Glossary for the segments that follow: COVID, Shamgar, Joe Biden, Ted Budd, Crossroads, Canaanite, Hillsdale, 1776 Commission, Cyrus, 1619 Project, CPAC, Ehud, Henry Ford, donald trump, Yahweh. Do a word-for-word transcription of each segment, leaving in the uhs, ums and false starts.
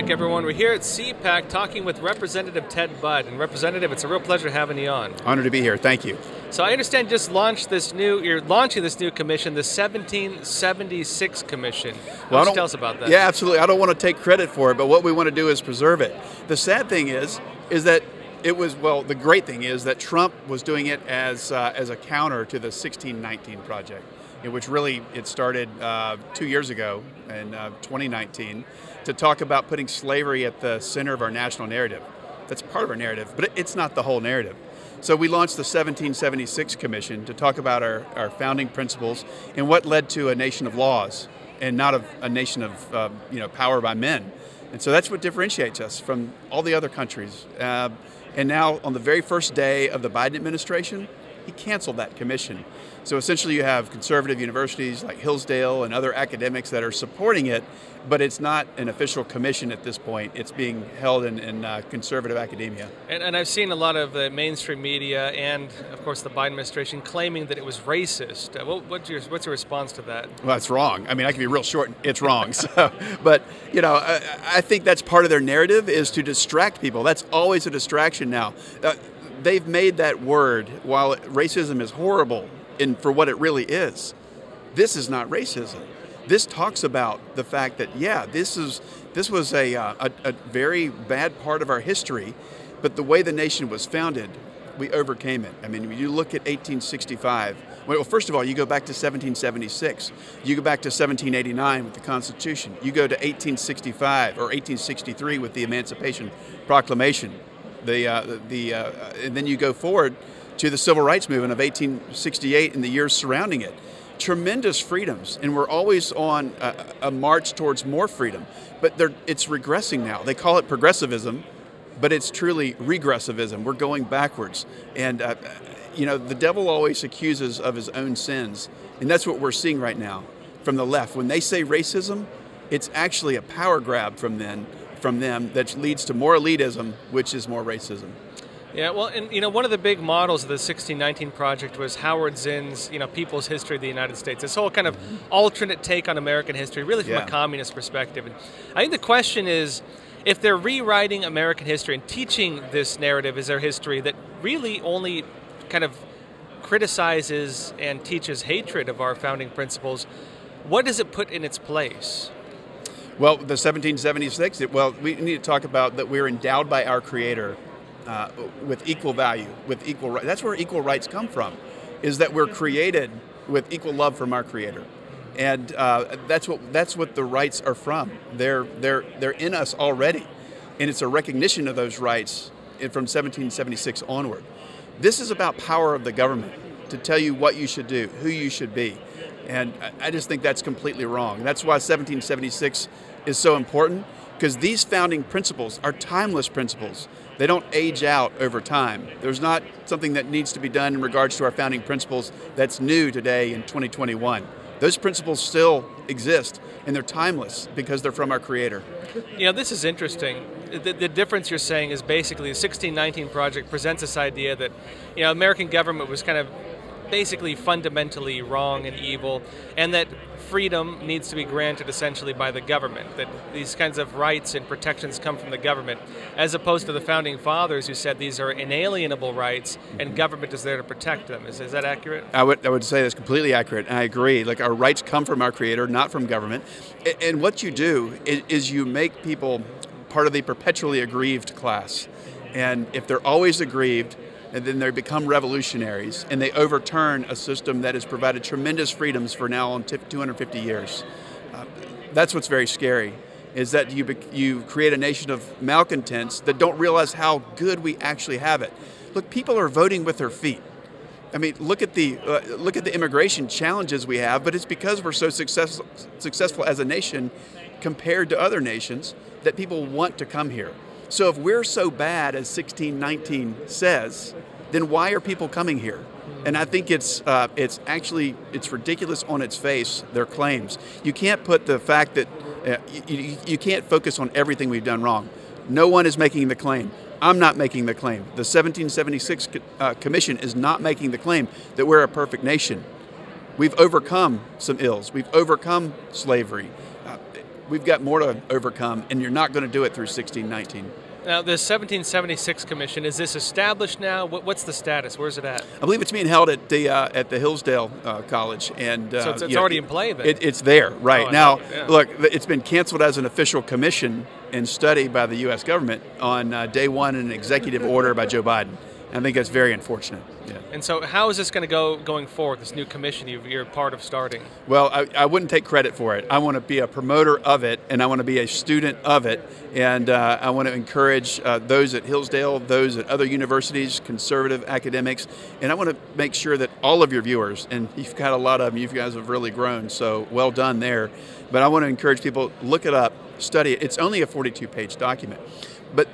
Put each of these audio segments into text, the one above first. back, everyone. We're here at C PAC talking with Representative Ted Budd. And Representative, it's a real pleasure having you on. Honored to be here. Thank you. So I understand just launched this new, you're launching this new commission, the seventeen seventy-six Commission. Well, tell us about that. Yeah, absolutely. I don't want to take credit for it, but what we want to do is preserve it. The sad thing is, is that it was, well, the great thing is that Trump was doing it as, uh, as a counter to the sixteen nineteen Project, which really, it started uh, two years ago in uh, twenty nineteen to talk about putting slavery at the center of our national narrative. That's part of our narrative, but it's not the whole narrative. So we launched the seventeen seventy-six Commission to talk about our, our founding principles and what led to a nation of laws and not of a nation of uh, you know, power by men. And so that's what differentiates us from all the other countries. Uh, and now on the very first day of the Biden administration, he canceled that commission. So essentially you have conservative universities like Hillsdale and other academics that are supporting it, but it's not an official commission at this point. It's being held in, in uh, conservative academia. And, and I've seen a lot of the mainstream media and, of course, the Biden administration claiming that it was racist. Uh, what, what's, your, what's your response to that? Well, it's wrong. I mean, I can be real short. It's wrong. So, but, you know, I, I think that's part of their narrative is to distract people. That's always a distraction now. Uh, They've made that word, while racism is horrible and for what it really is, this is not racism. This talks about the fact that, yeah, this is this was a, uh, a, a very bad part of our history, but the way the nation was founded, we overcame it. I mean, when you look at eighteen sixty-five, well, first of all, you go back to seventeen seventy-six, you go back to seventeen eighty-nine with the Constitution, you go to eighteen sixty-five or eighteen sixty-three with the Emancipation Proclamation. The, uh, the, uh, and then you go forward to the Civil Rights Movement of eighteen sixty-eight and the years surrounding it. Tremendous freedoms, and we're always on a, a march towards more freedom. But they're, it's regressing now. They call it progressivism, but it's truly regressivism. We're going backwards. And, uh, you know, the devil always accuses of his own sins, and that's what we're seeing right now from the left. When they say racism, it's actually a power grab from them. from them that leads to more elitism, which is more racism. Yeah, well, and you know, one of the big models of the sixteen nineteen Project was Howard Zinn's, you know, People's History of the United States. This whole kind of alternate take on American history, really from yeah. a communist perspective. And I think the question is, if they're rewriting American history and teaching this narrative as their history that really only kind of criticizes and teaches hatred of our founding principles, what does it put in its place? Well, the seventeen seventy-six, well, we need to talk about that we're endowed by our Creator uh, with equal value, with equal rights. That's where equal rights come from, is that we're created with equal love from our Creator. And uh, that's, what, that's what the rights are from. They're, they're, they're in us already. And it's a recognition of those rights from seventeen seventy-six onward. This is about power of the government to tell you what you should do, who you should be. And I just think that's completely wrong. That's why seventeen seventy-six is so important, because these founding principles are timeless principles. They don't age out over time. There's not something that needs to be done in regards to our founding principles that's new today in twenty twenty-one. Those principles still exist, and they're timeless because they're from our Creator. You know, this is interesting. The, the difference you're saying is basically the sixteen nineteen Project presents this idea that, you know, American government was kind of basically fundamentally wrong and evil, and that freedom needs to be granted essentially by the government, that these kinds of rights and protections come from the government, as opposed to the Founding Fathers who said these are inalienable rights and government is there to protect them. Is, is that accurate? I would, I would say that's completely accurate, and I agree. Like, our rights come from our Creator, not from government. And what you do is you make people part of the perpetually aggrieved class, and if they're always aggrieved, and then they become revolutionaries, and they overturn a system that has provided tremendous freedoms for now on two hundred fifty years. Uh, that's what's very scary, is that you, you create a nation of malcontents that don't realize how good we actually have it. Look, people are voting with their feet. I mean, look at the, uh, look at the immigration challenges we have, but it's because we're so success, successful as a nation compared to other nations that people want to come here. So if we're so bad as sixteen nineteen says, then why are people coming here? And I think it's, uh, it's actually, it's ridiculous on its face, their claims. You can't put the fact that, uh, you, you can't focus on everything we've done wrong. No one is making the claim. I'm not making the claim. The seventeen seventy-six uh, Commission is not making the claim that we're a perfect nation. We've overcome some ills. We've overcome slavery. Uh, we've got more to overcome, and you're not going to do it through sixteen nineteen. Now, the seventeen seventy-six Commission, is this established now? What's the status? Where's it at? I believe it's being held at the uh, at the Hillsdale uh, College, and uh, so it's, it's already know, in play. Then it, it's there right oh, now. It, yeah. Look, it's been canceled as an official commission and study by the U S government on uh, day one in an executive order by Joe Biden. I think that's very unfortunate. Yeah. And so how is this going to go going forward, this new commission you're part of starting? Well, I, I wouldn't take credit for it. I want to be a promoter of it, and I want to be a student of it. And uh, I want to encourage uh, those at Hillsdale, those at other universities, conservative academics. And I want to make sure that all of your viewers, and you've got a lot of them, you guys have really grown, so well done there. But I want to encourage people, look it up, study it. It's only a forty-two page document. But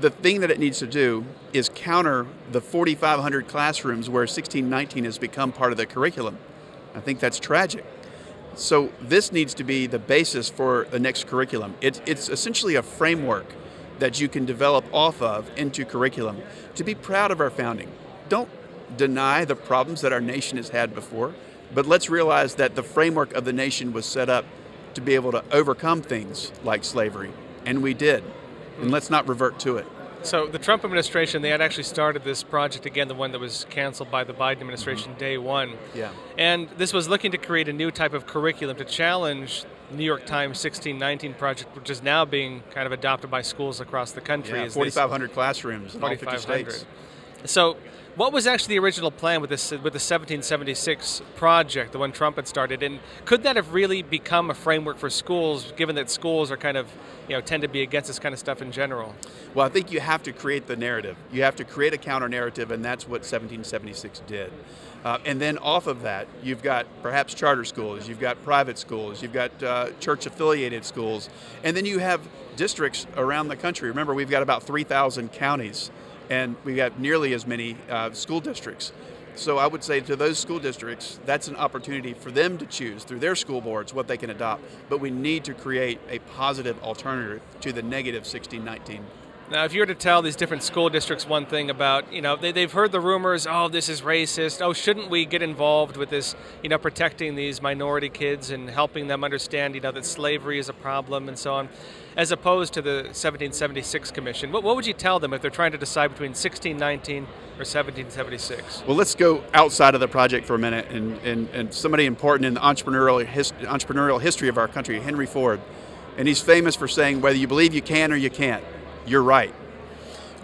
the thing that it needs to do is counter the forty-five hundred classrooms where sixteen nineteen has become part of the curriculum. I think that's tragic. So this needs to be the basis for the next curriculum. It's, it's essentially a framework that you can develop off of into curriculum to be proud of our founding. Don't deny the problems that our nation has had before, but let's realize that the framework of the nation was set up to be able to overcome things like slavery, and we did. And let's not revert to it. So the Trump administration, they had actually started this project again, the one that was canceled by the Biden administration day one. Yeah. And this was looking to create a new type of curriculum to challenge New York Times sixteen nineteen Project, which is now being kind of adopted by schools across the country. Yeah, forty-five hundred classrooms in all fifty states. So what was actually the original plan with this, with the seventeen seventy-six Project, the one Trump had started, and could that have really become a framework for schools, given that schools are kind of, you know, tend to be against this kind of stuff in general? Well, I think you have to create the narrative. You have to create a counter narrative, and that's what seventeen seventy-six did. Uh, and then off of that, you've got perhaps charter schools, you've got private schools, you've got uh, church-affiliated schools, and then you have districts around the country. Remember, we've got about three thousand counties. And we have nearly as many uh, school districts. So I would say to those school districts, that's an opportunity for them to choose through their school boards what they can adopt. But we need to create a positive alternative to the negative sixteen nineteen. Now, if you were to tell these different school districts one thing about, you know, they, they've heard the rumors, oh, this is racist, oh, shouldn't we get involved with this, you know, protecting these minority kids and helping them understand, you know, that slavery is a problem and so on, as opposed to the seventeen seventy-six Commission. What, what would you tell them if they're trying to decide between sixteen nineteen or seventeen seventy-six? Well, let's go outside of the project for a minute, and, and, and somebody important in the entrepreneurial, his, entrepreneurial history of our country, Henry Ford, and he's famous for saying, whether you believe you can or you can't, you're right.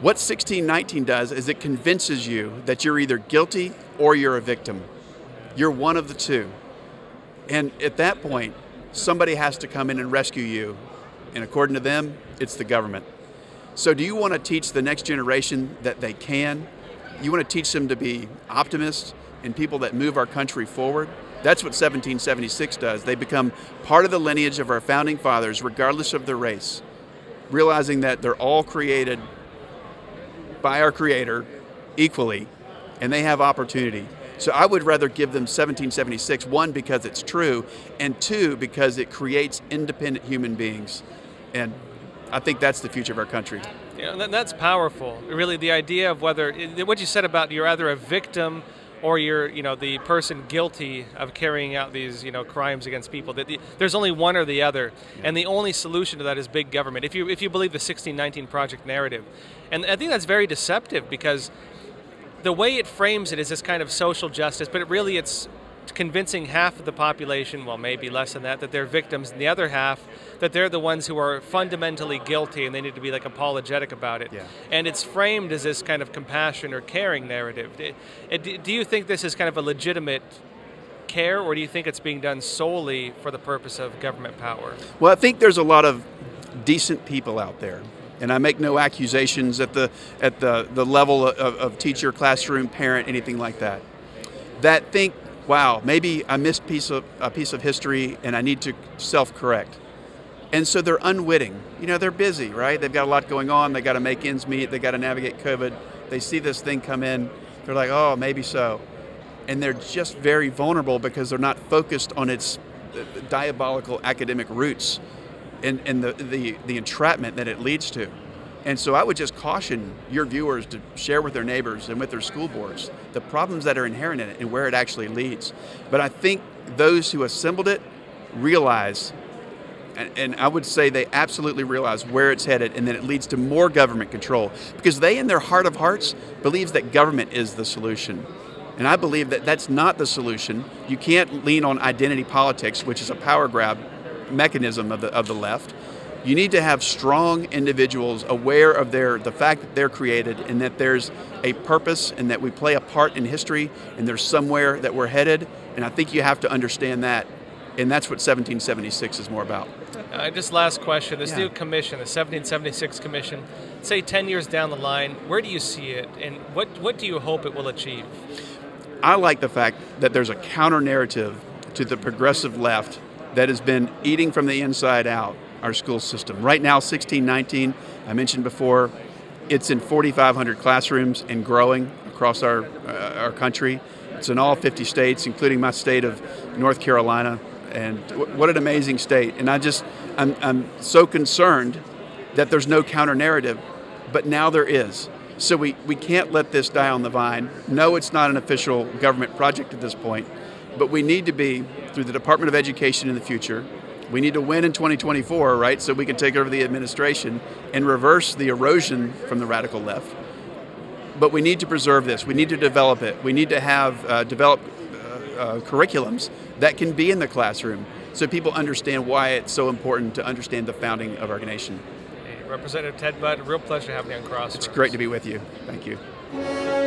What sixteen nineteen does is it convinces you that you're either guilty or you're a victim. You're one of the two. And at that point, somebody has to come in and rescue you. And according to them, it's the government. So do you want to teach the next generation that they can? You want to teach them to be optimists and people that move our country forward? That's what seventeen seventy-six does. They become part of the lineage of our founding fathers, regardless of their race. Realizing that they're all created by our Creator equally, and they have opportunity. So I would rather give them seventeen seventy-six, one, because it's true, and two, because it creates independent human beings. And I think that's the future of our country. Yeah, and that's powerful. Really, the idea of whether, what you said about you're either a victim or you're, you know, the person guilty of carrying out these, you know, crimes against people. That the, there's only one or the other, yeah. And the only solution to that is big government. If you if you believe the sixteen nineteen Project narrative, and I think that's very deceptive because the way it frames it is this kind of social justice, but it really it's convincing half of the population, well, maybe less than that, that they're victims, and the other half that they're the ones who are fundamentally guilty and they need to be like apologetic about it. Yeah. And it's framed as this kind of compassion or caring narrative. Do you think this is kind of a legitimate care, or do you think it's being done solely for the purpose of government power? Well, I think there's a lot of decent people out there. And I make no accusations at the, at the, the level of, of teacher, classroom, parent, anything like that, that think, wow, maybe I missed piece of, a piece of history and I need to self-correct. And so they're unwitting. You know, they're busy, right? They've got a lot going on. They got to make ends meet. They got to navigate COVID. They see this thing come in. They're like, oh, maybe so. And they're just very vulnerable because they're not focused on its diabolical academic roots and, and the, the, the entrapment that it leads to. And so I would just caution your viewers to share with their neighbors and with their school boards the problems that are inherent in it and where it actually leads. But I think those who assembled it realize and I would say they absolutely realize where it's headed, and that it leads to more government control, because they, in their heart of hearts, believes that government is the solution. And I believe that that's not the solution. You can't lean on identity politics, which is a power grab mechanism of the, of the left. You need to have strong individuals aware of their, the fact that they're created, and that there's a purpose, and that we play a part in history, and there's somewhere that we're headed. And I think you have to understand that. And that's what seventeen seventy-six is more about. Uh, just last question, this yeah. new commission, the seventeen seventy-six Commission, say ten years down the line, where do you see it, and what, what do you hope it will achieve? I like the fact that there's a counter-narrative to the progressive left that has been eating from the inside out our school system. Right now, sixteen nineteen, I mentioned before, it's in forty-five hundred classrooms and growing across our, uh, our country. It's in all fifty states, including my state of North Carolina. And what an amazing state. And I just, I'm, I'm so concerned that there's no counter narrative, but now there is. So we, we can't let this die on the vine. No, it's not an official government project at this point, but we need to be, through the Department of Education in the future, we need to win in twenty twenty-four, right? So we can take over the administration and reverse the erosion from the radical left. But we need to preserve this. We need to develop it. We need to have uh, develop uh, uh, curriculums that can be in the classroom, so people understand why it's so important to understand the founding of our nation. Hey, Representative Ted Budd, a real pleasure having you on Crossroads. It's great to be with you. Thank you.